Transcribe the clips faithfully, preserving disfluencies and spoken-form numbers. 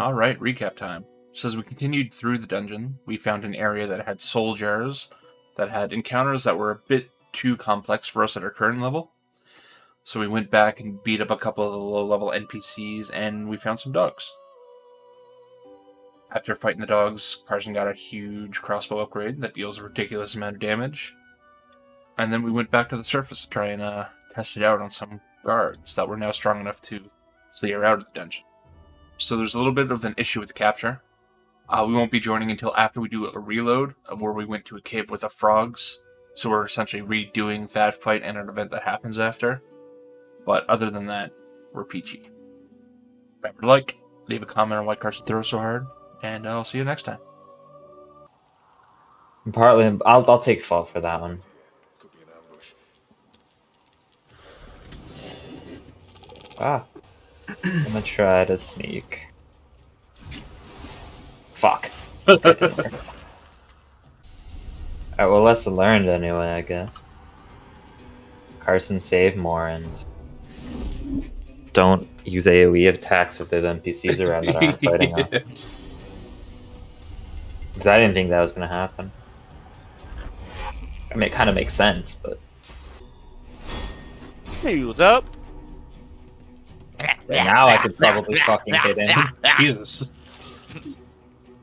Alright, recap time. So as we continued through the dungeon, we found an area that had soul jars, that had encounters that were a bit too complex for us at our current level. So we went back and beat up a couple of the low-level N P Cs, and we found some dogs. After fighting the dogs, Carson got a huge crossbow upgrade that deals a ridiculous amount of damage. And then we went back to the surface to try and uh, test it out on some guards that were now strong enough to clear out of the dungeon. So there's a little bit of an issue with the capture. Uh, we won't be joining until after we do a reload of where we went to a cave with the frogs. So we're essentially redoing that fight and an event that happens after. But other than that, we're peachy. Remember to like, leave a comment on why Carson throws so hard, and I'll see you next time. Partly, I'll, I'll take fault for that one. Could be an ambush. Ah. I'm gonna try to sneak. Fuck. Alright, well, lesson learned anyway, I guess. Carson, save Morans. Don't use AoE attacks if there's N P Cs around that aren't fighting us. Because I didn't think that was gonna happen. I mean, it kind of makes sense, but... Hey, what's up? Right now I could probably fucking hit him. Jesus.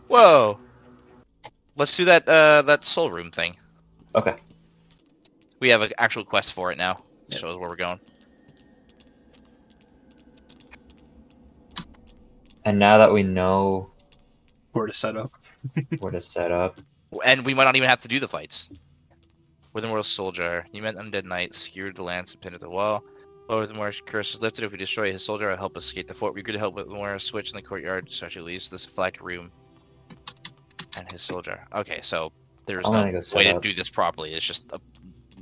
Whoa. Let's do that uh that soul room thing. Okay. We have an actual quest for it now. Yep. Shows where we're going. And now that we know where to set up. where to set up. And we might not even have to do the fights. Withermoore soldier. You met undead knight, secured the lance and pinned at the wall. Lower the more curse is lifted. If we destroy his soldier, I'll help us escape the fort. We're good to help with more switch in the courtyard, such at least this flagged room and his soldier. Okay, so there's no way to do this properly. It's just a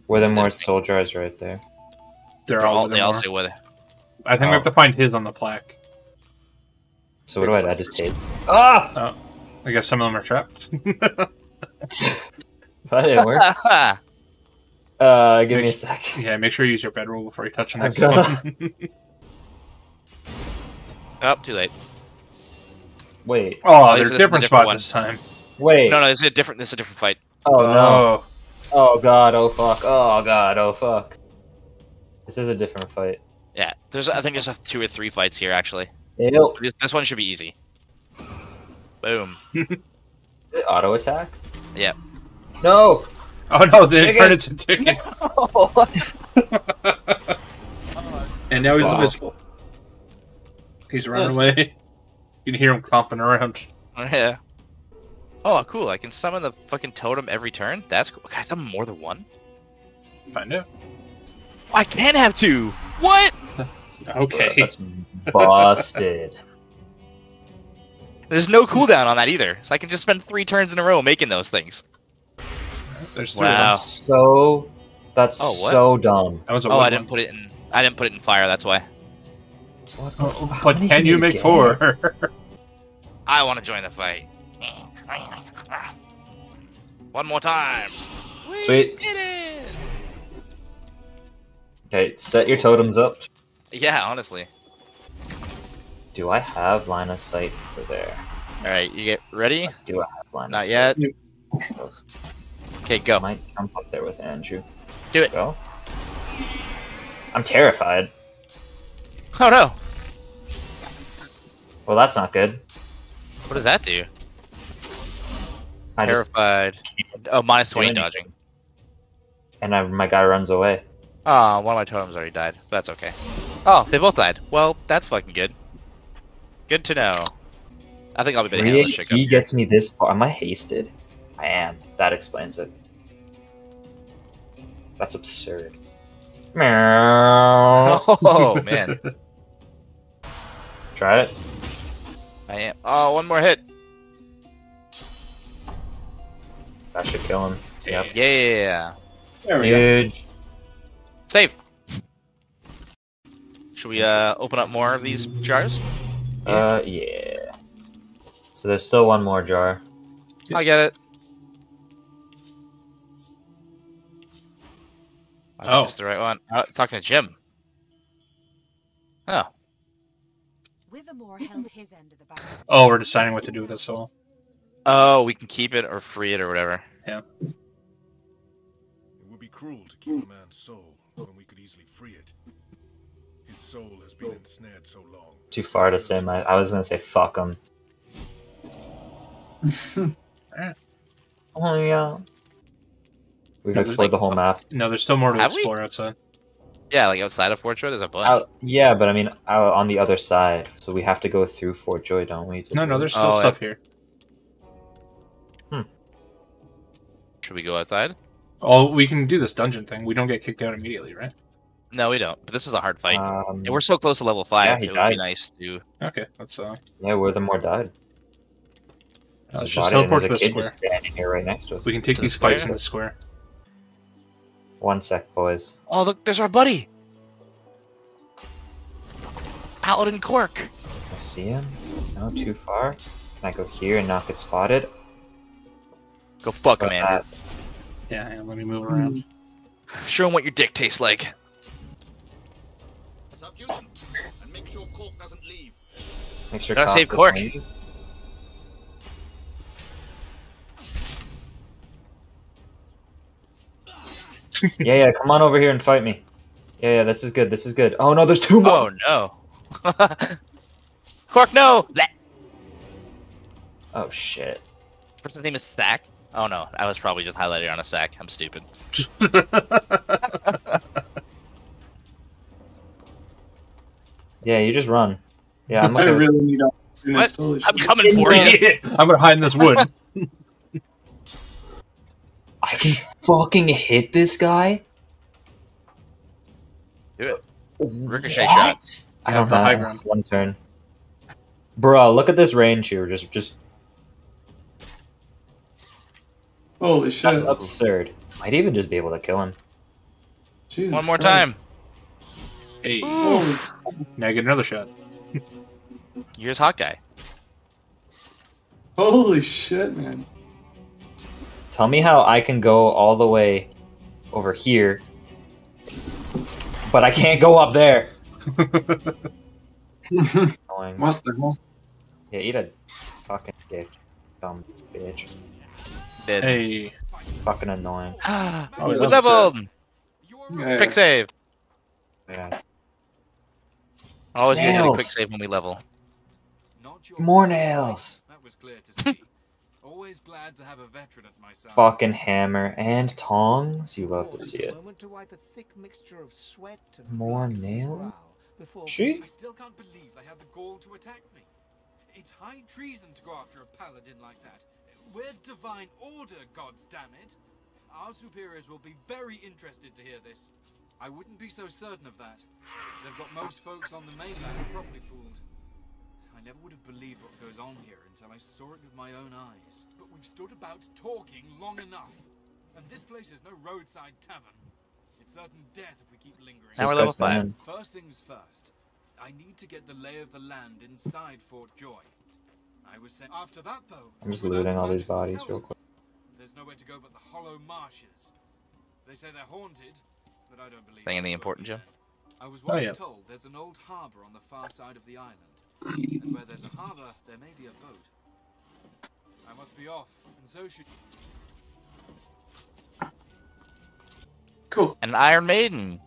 Withermoore soldier is right there. They're, They're all they all say Wither. I think oh. we have to find his on the plaque. So what do I, I just take? Ah! Oh, I guess some of them are trapped. That didn't work. Uh, give make me a sec. Yeah, make sure you use your bedroll before you touch on this one. Oh, too late. Wait. Oh, oh there's a different, different spot one. this time. Wait. No, no, this is a different. This is a different fight. Oh, oh no. Oh god. Oh fuck. Oh god. Oh fuck. This is a different fight. Yeah, there's. I think there's a two or three fights here actually. Ew. This, this one should be easy. Boom. Is it auto attack? Yep. No. Oh no, they turned into chicken. No. And now he's wow. invisible. He's running yes. away. You can hear him clomping around. Oh, yeah. Oh, cool. I can summon the fucking totem every turn? That's cool. Can I summon more than one? Find out. I can have two! What? Okay. That's busted. There's no cooldown on that either, so I can just spend three turns in a row making those things. There's wow. That's so that's oh, so dumb. That was a oh, I didn't put it in. I didn't put it in fire. That's why. What? Oh, but can you make four? I want to join the fight. One more time. Sweet. We did it. Okay, set your totems up. Yeah, honestly. Do I have line of sight for there? All right, you get ready. Do I have line Not of sight? Not yet. Oh. Okay, go. I might jump up there with Andrew. Do it. Go. I'm terrified. Oh no. Well, that's not good. What does that do? I terrified. Oh, minus twenty dodging. And I, my guy runs away. Ah, oh, one of my totems already died. That's okay. Oh, they both died. Well, that's fucking good. Good to know. I think I'll be better handle this shit. He gets me this far. Am I hasted? I am. That explains it. That's absurd. Oh, man. Try it. I am. Oh, one more hit. That should kill him. Yep. Yeah. There we Huge. Go. Save. Should we uh, open up more of these jars? Uh, yeah. So there's still one more jar. I get it. I oh, it's the right one. Oh, talking to Jim. Oh. With Withermoore held his end of the bargain. Oh, we're deciding what to do with this soul. Oh, we can keep it or free it or whatever. Yeah. It would be cruel to keep a man's soul when we could easily free it. His soul has been ensnared so long. Too far to say my. I was gonna say fuck him. Oh yeah. We've no, explored like, the whole map. No, there's still more to have explore we... outside. Yeah, like outside of Fort Joy, there's a bunch. Out, yeah, but I mean, out on the other side, so we have to go through Fort Joy, don't we? No, no, there's still oh, stuff yeah. here. Hmm. Should we go outside? Oh, we can do this dungeon thing. We don't get kicked out immediately, right? No, we don't. But this is a hard fight, um, and we're so close to level five. Yeah, he it died. would be nice to. Okay, let's. Uh... Yeah, Withermoore died. Uh, let's just teleport to the square. Standing here right next to us. We can take these fights square. in the square. One sec, boys. Oh, look, there's our buddy! Paladin Cork! I see him. No, too far. Can I go here and not get spotted? Go fuck him, Andrew. Yeah, hang on, let me move around. Show him what your dick tastes like. Subdue him, and make sure Cork doesn't leave. Make sure Cork doesn't leave. Gotta save Cork. yeah, yeah, come on over here and fight me. Yeah, yeah, this is good, this is good. Oh no, there's two more! Oh no. Cork, no! Blech. Oh shit. Person's name is Sack? Oh no, I was probably just highlighted on a sack. I'm stupid. yeah, you just run. Yeah, I'm like I a... really need all this what? I'm coming for you! I'm gonna hide in this wood. I can fucking hit this guy. Do it. Ricochet what? shot. I don't yeah, know. One turn. Bruh, look at this range here. Just, just. Holy shit! That's absurd. Might even just be able to kill him. Jesus one more Christ. time. Hey. Oof. Now I get another shot. Here's hot guy. Holy shit, man. Tell me how I can go all the way over here, but I can't go up there. What the hell? Yeah, eat a fucking dick, dumb bitch. Dead. Hey. Fucking annoying. oh, we leveled! Yeah. Quick save! Yeah. Always need a quick save when we level. More nails! That was clear to see. Always glad to have a veteran at my side. Fucking hammer and tongs. You love to see it. More nail? She? I still can't believe they had the gall to attack me. It's high treason to go after a paladin like that. We're divine order, gods damn it. Our superiors will be very interested to hear this. I wouldn't be so certain of that. They've got most folks on the mainland properly fooled. I never would have believed what goes on here until I saw it with my own eyes. But we've stood about talking long enough, and this place is no roadside tavern. It's certain death if we keep lingering. Now we're level five. First things first. I need to get the lay of the land inside Fort Joy. I was sent after that though. I'm just looting all these bodies real quick. There's nowhere to go but the hollow marshes. They say they're haunted, but I don't believe. Anything important, Joe? I was once oh, yeah. told there's an old harbor on the far side of the island. And where there's a harbor, there may be a boat. I must be off, and so should you. Cool. An Iron Maiden.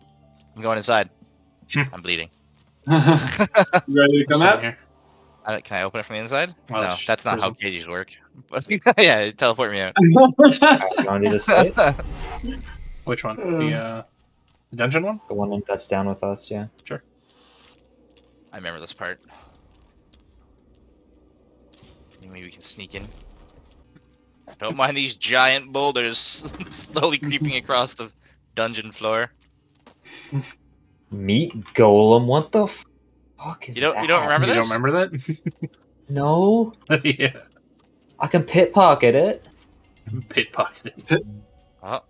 I'm going inside. I'm bleeding. You ready to come out? Here? Uh, can I open it from the inside? Well, no, that's not how cages work. yeah, teleport me out. Which one? The, uh, the dungeon one? The one that's down with us, yeah. Sure. I remember this part. Maybe we can sneak in. Don't mind these giant boulders slowly creeping across the dungeon floor. Meat golem, what the fuck is you don't, that? You don't remember this? You don't remember that? No. yeah. I can pit pocket it. Pit pocket it. Oh.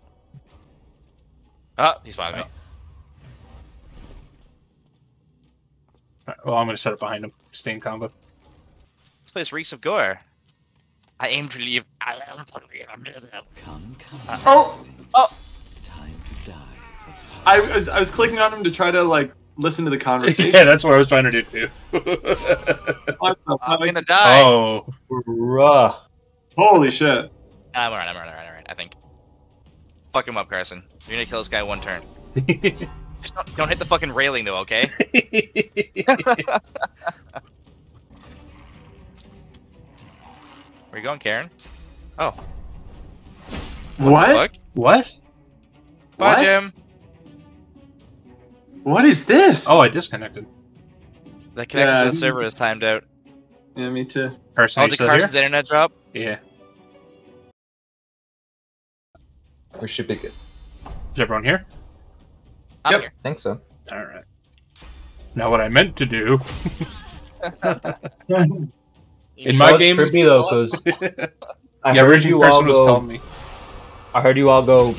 Oh, he's following me. Right, well, I'm gonna set it behind him. Stain combo. This place reeks of gore. I aim to leave. I am come, come. Uh, oh, oh! Time to die. For I was I was clicking on him to try to like listen to the conversation. Yeah, that's what I was trying to do too. I'm gonna die. Oh, bruh. Holy shit. I'm alright, I'm alright, alright, alright, I think. Fuck him up, Carson. You're gonna kill this guy one turn. Just don't, don't hit the fucking railing though, okay? Where are you going, Karen? Oh. What? What? What? Bye, what? Jim. What is this? Oh, I disconnected. The connection yeah, to the server is timed out. Yeah, me too. Carson, oh, did Carson's here? Internet drop? Yeah. We should be good. Is everyone here? I'm yep. here. I think so. Alright. Now what I meant to do... In my game... It was trippy though, because... I yeah, heard you all go... was telling me. I heard you all go...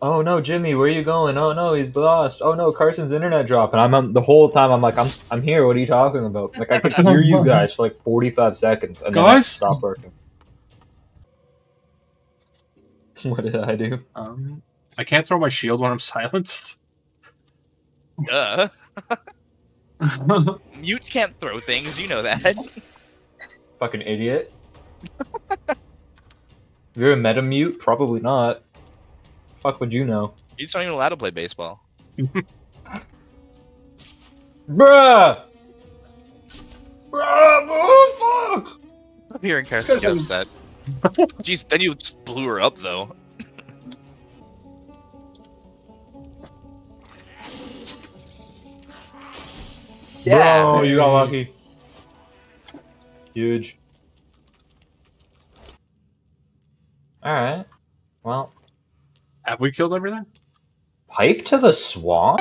Oh no, Jimmy, where are you going? Oh no, he's lost. Oh no, Carson's internet drop. And I'm, I'm the whole time I'm like, I'm I'm here. What are you talking about? Like I could hear you guys for like forty-five seconds, and guys? Then I stopped working. What did I do? Um, I can't throw my shield when I'm silenced. Duh. Mutes can't throw things. You know that. Fucking idiot. You're a meta mute? Probably not. Fuck would you know? You just aren't even allowed to play baseball. Bruh! Bruh! Oh, fuck! I'm hearing Carson get upset. Jeez, then you just blew her up, though. Yeah! Oh, you got lucky. Huge. Alright. Well... Have we killed everything? Pipe to the swamp?